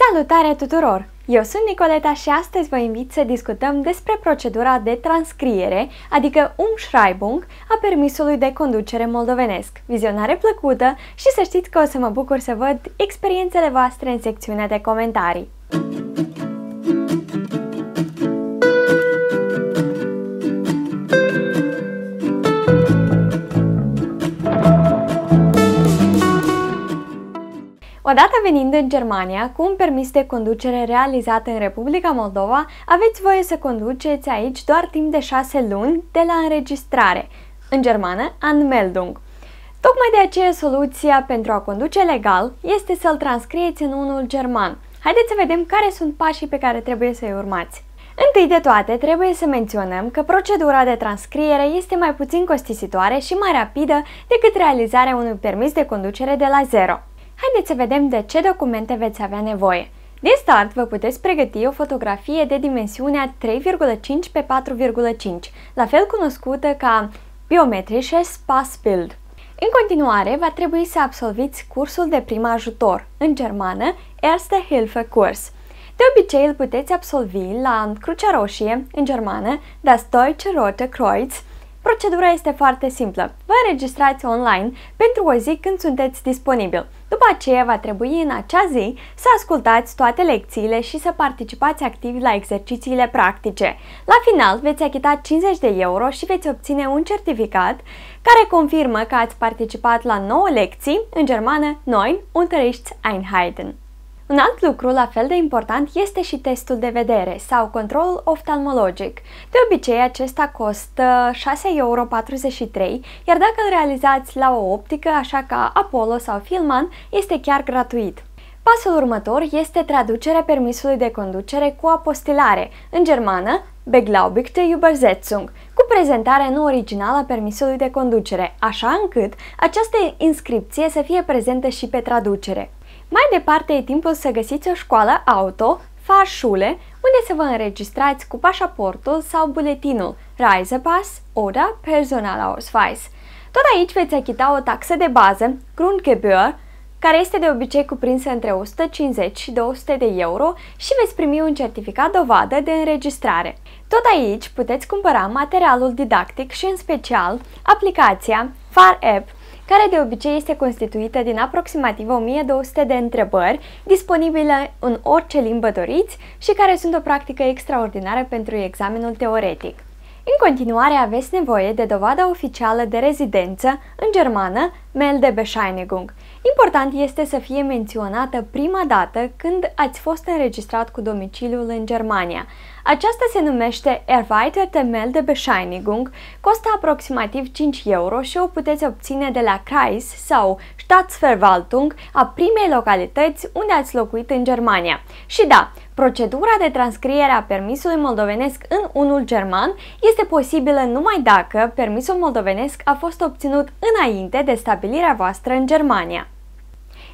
Salutare tuturor! Eu sunt Nicoleta și astăzi vă invit să discutăm despre procedura de transcriere, adică Umschreibung, a permisului de conducere moldovenesc. Vizionare plăcută și să știți că o să mă bucur să văd experiențele voastre în secțiunea de comentarii. Odată venind în Germania, cu un permis de conducere realizat în Republica Moldova, aveți voie să conduceți aici doar timp de 6 luni de la înregistrare, în germană Anmeldung. Tocmai de aceea soluția pentru a conduce legal este să-l transcrieți în unul german. Haideți să vedem care sunt pașii pe care trebuie să-i urmați. Întâi de toate, trebuie să menționăm că procedura de transcriere este mai puțin costisitoare și mai rapidă decât realizarea unui permis de conducere de la zero. Haideți să vedem de ce documente veți avea nevoie. Din start vă puteți pregăti o fotografie de dimensiunea 3,5 pe 4,5, la fel cunoscută ca Biometrisches Passbild. În continuare, va trebui să absolviți cursul de prim ajutor, în germană Erste Hilfe Kurs. De obicei îl puteți absolvi la Crucea Roșie, în germană Das Deutsche Rote Kreuz. Procedura este foarte simplă. Vă înregistrați online pentru o zi când sunteți disponibil. După aceea va trebui în acea zi să ascultați toate lecțiile și să participați activ la exercițiile practice. La final veți achita 50 de euro și veți obține un certificat care confirmă că ați participat la 9 lecții, în germană 9 Unterrichtseinheiten. Un alt lucru la fel de important este și testul de vedere sau controlul oftalmologic. De obicei acesta costă 6,43 euro, iar dacă îl realizați la o optică, așa ca Apollo sau Filman, este chiar gratuit. Pasul următor este traducerea permisului de conducere cu apostilare, în germană Beglaubigte Übersetzung, cu prezentarea nu originală a permisului de conducere, așa încât această inscripție să fie prezentă și pe traducere. Mai departe e timpul să găsiți o școală auto, Fahrschule, unde să vă înregistrați cu pașaportul sau buletinul, Reisepass, oder Personal Ausweis. Tot aici veți achita o taxă de bază, Grundgebühr, care este de obicei cuprinsă între 150 și 200 de euro și veți primi un certificat dovadă de înregistrare. Tot aici puteți cumpăra materialul didactic și în special aplicația FahrApp, care de obicei este constituită din aproximativ 1200 de întrebări disponibile în orice limbă doriți și care sunt o practică extraordinară pentru examenul teoretic. În continuare aveți nevoie de dovada oficială de rezidență, în germană Meldebescheinigung. Important este să fie menționată prima dată când ați fost înregistrat cu domiciliul în Germania. Aceasta se numește Erweiterte Meldebescheinigung, costă aproximativ 5 euro și o puteți obține de la Kreis sau Staatsverwaltung, a primei localități unde ați locuit în Germania. Și da, procedura de transcriere a permisului moldovenesc în unul german este posibilă numai dacă permisul moldovenesc a fost obținut înainte de stabilirea voastră în Germania.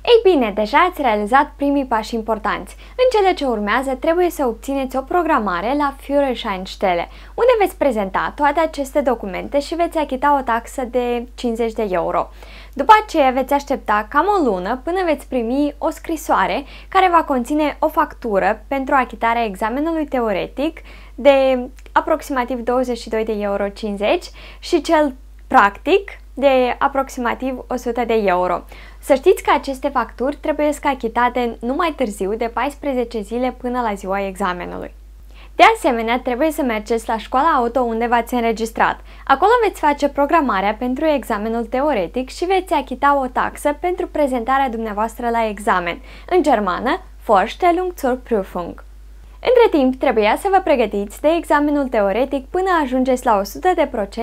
Ei bine, deja ați realizat primii pași importanți. În cele ce urmează trebuie să obțineți o programare la Führerscheinstelle, unde veți prezenta toate aceste documente și veți achita o taxă de 50 de euro. După aceea veți aștepta cam o lună până veți primi o scrisoare care va conține o factură pentru achitarea examenului teoretic de aproximativ 22,50 euro și cel practic de aproximativ 100 de euro. Să știți că aceste facturi trebuie să achitate nu mai târziu de 14 zile până la ziua examenului. De asemenea, trebuie să mergeți la școala auto unde v-ați înregistrat. Acolo veți face programarea pentru examenul teoretic și veți achita o taxă pentru prezentarea dumneavoastră la examen, în germană Vorstellung zur Prüfung. Între timp, trebuia să vă pregătiți de examenul teoretic până ajungeți la 100%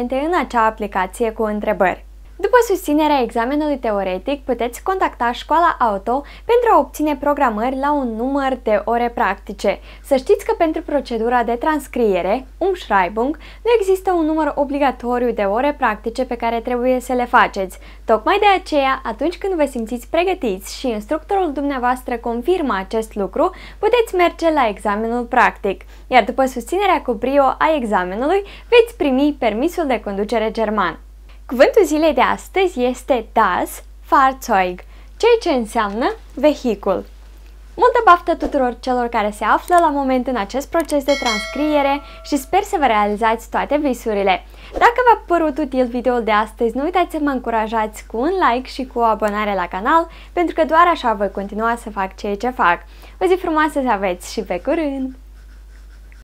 în acea aplicație cu întrebări. După susținerea examenului teoretic, puteți contacta școala auto pentru a obține programări la un număr de ore practice. Să știți că pentru procedura de transcriere, Umschreibung, nu există un număr obligatoriu de ore practice pe care trebuie să le faceți. Tocmai de aceea, atunci când vă simțiți pregătiți și instructorul dumneavoastră confirmă acest lucru, puteți merge la examenul practic. Iar după susținerea cu brio a examenului, veți primi permisul de conducere german. Cuvântul zilei de astăzi este Das Fahrzeug, ceea ce înseamnă vehicul. Multă baftă tuturor celor care se află la moment în acest proces de transcriere și sper să vă realizați toate visurile. Dacă v-a părut util videoul de astăzi, nu uitați să mă încurajați cu un like și cu o abonare la canal, pentru că doar așa voi continua să fac ceea ce fac. O zi frumoasă să aveți și pe curând!